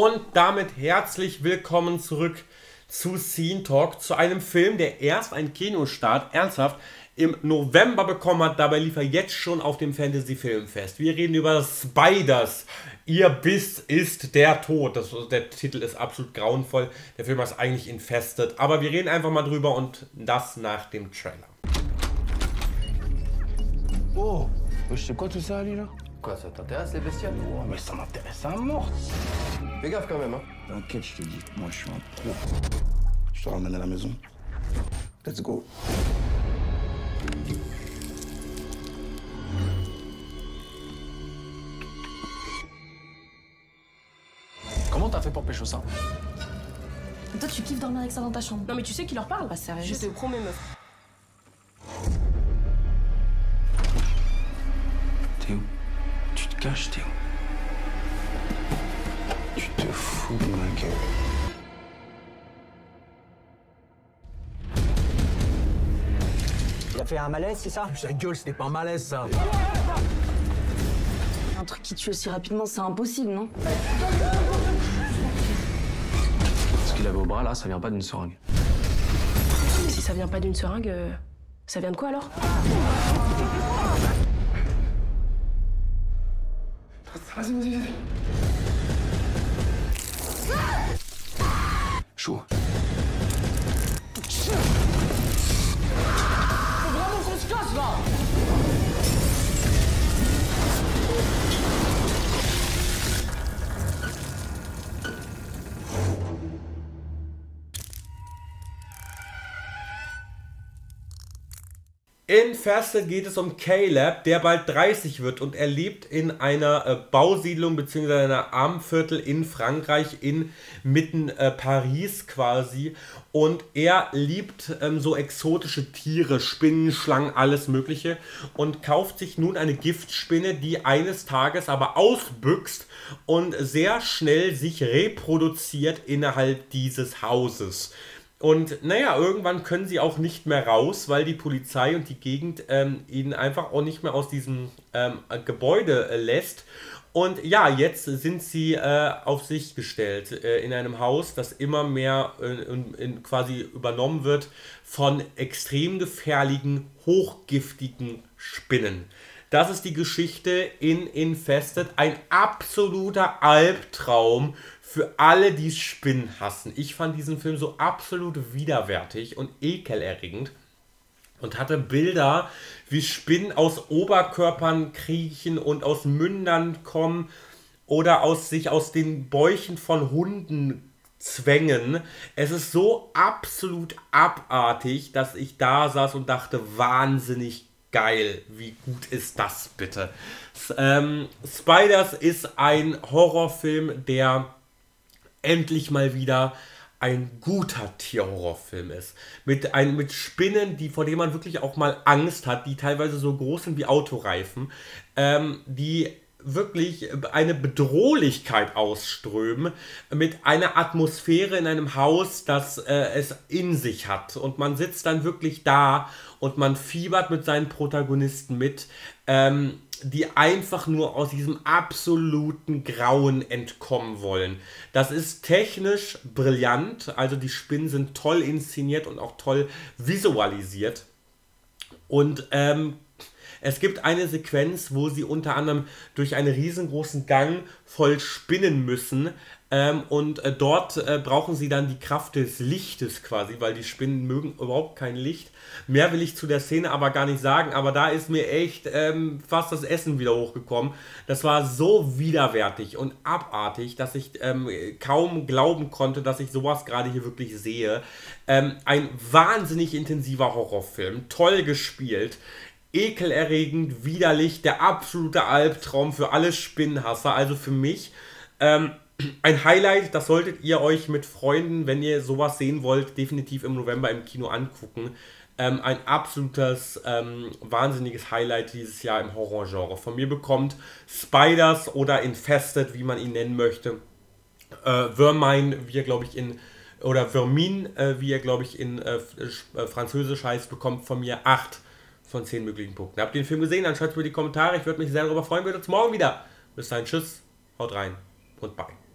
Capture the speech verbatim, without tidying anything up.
Und damit herzlich willkommen zurück zu Scene Talk, zu einem Film, der erst einen Kinostart ernsthaft im November bekommen hat. Dabei lief er jetzt schon auf dem Fantasy Filmfest. Wir reden über Spiders. Ihr Biss ist der Tod. Das, der Titel ist absolut grauenvoll. Der Film heißt eigentlich Infested. Aber wir reden einfach mal drüber und das nach dem Trailer. Oh, bist du Gott zu sagen, Lina? Quoi, ça t'intéresse les bestioles? Oh, mais ça m'intéresse à mort. Fais gaffe quand même, hein. T'inquiète, je te dis, moi je suis un pro. Je te ramène à la maison. Let's go. Comment t'as fait pour pêcher au sein? Toi, tu kiffes dormir avec ça dans ta chambre. Non, mais tu sais qui leur parle? Bah, sérieux. Je te promets, meuf. Théo, tu te caches, Théo. Tu te fous de ma gueule. Il a fait un malaise, c'est ça? Sa gueule, c'était pas un malaise, ça. Un truc qui tue aussi rapidement, c'est impossible, non? Ce qu'il avait au bras, là, ça vient pas d'une seringue. Mais si ça vient pas d'une seringue, ça vient de quoi, alors? Vas-y, vas-y, vas-y. Chaud. Faut vraiment qu'on se casse, là. In Infested geht es um Caleb, der bald dreißig wird, und er lebt in einer äh, Bausiedlung bzw. einer Armenviertel in Frankreich, inmitten äh, Paris quasi. Und er liebt ähm, so exotische Tiere, Spinnen, Schlangen, alles Mögliche, und kauft sich nun eine Giftspinne, die eines Tages aber ausbüchst und sehr schnell sich reproduziert innerhalb dieses Hauses. Und naja, irgendwann können sie auch nicht mehr raus, weil die Polizei und die Gegend ähm, ihnen einfach auch nicht mehr aus diesem ähm, Gebäude äh, lässt. Und ja, jetzt sind sie äh, auf sich gestellt äh, in einem Haus, das immer mehr äh, in, in quasi übernommen wird von extrem gefährlichen, hochgiftigen Spinnen. Das ist die Geschichte in Infested. Ein absoluter Albtraum für alle, die Spinnen hassen. Ich fand diesen Film so absolut widerwärtig und ekelerregend und hatte Bilder, wie Spinnen aus Oberkörpern kriechen und aus Mündern kommen oder aus sich aus den Bäuchen von Hunden zwängen. Es ist so absolut abartig, dass ich da saß und dachte, wahnsinnig geil, wie gut ist das bitte? Ähm, Spiders ist ein Horrorfilm, der endlich mal wieder ein guter Tierhorrorfilm ist. Mit, ein, mit Spinnen, die, vor denen man wirklich auch mal Angst hat, die teilweise so groß sind wie Autoreifen, ähm, die wirklich eine Bedrohlichkeit ausströmen, mit einer Atmosphäre in einem Haus, das äh, es in sich hat. Und man sitzt dann wirklich da und man fiebert mit seinen Protagonisten mit, ähm, die einfach nur aus diesem absoluten Grauen entkommen wollen. Das ist technisch brillant, also die Spinnen sind toll inszeniert und auch toll visualisiert. Und ähm, es gibt eine Sequenz, wo sie unter anderem durch einen riesengroßen Gang voll spinnen müssen, ähm, und äh, dort äh, brauchen sie dann die Kraft des Lichtes quasi, weil die Spinnen mögen überhaupt kein Licht. Mehr will ich zu der Szene aber gar nicht sagen, aber da ist mir echt ähm, fast das Essen wieder hochgekommen. Das war so widerwärtig und abartig, dass ich ähm, kaum glauben konnte, dass ich sowas gerade hier wirklich sehe. Ähm, ein wahnsinnig intensiver Horrorfilm, toll gespielt. Ekelerregend, widerlich, der absolute Albtraum für alle Spinnenhasser, also für mich. Ähm, ein Highlight, das solltet ihr euch mit Freunden, wenn ihr sowas sehen wollt, definitiv im November im Kino angucken. Ähm, ein absolutes, ähm, wahnsinniges Highlight dieses Jahr im Horrorgenre. Von mir bekommt Spiders oder Infested, wie man ihn nennen möchte, äh, Vermine, wie er glaube ich in... oder Vermine, äh, wie er glaube ich in äh, äh, Französisch heißt, bekommt von mir acht von zehn möglichen Punkten. Habt ihr den Film gesehen? Dann schreibt es mir in die Kommentare. Ich würde mich sehr darüber freuen. Wir sehen uns morgen wieder. Bis dahin, tschüss, haut rein und bye.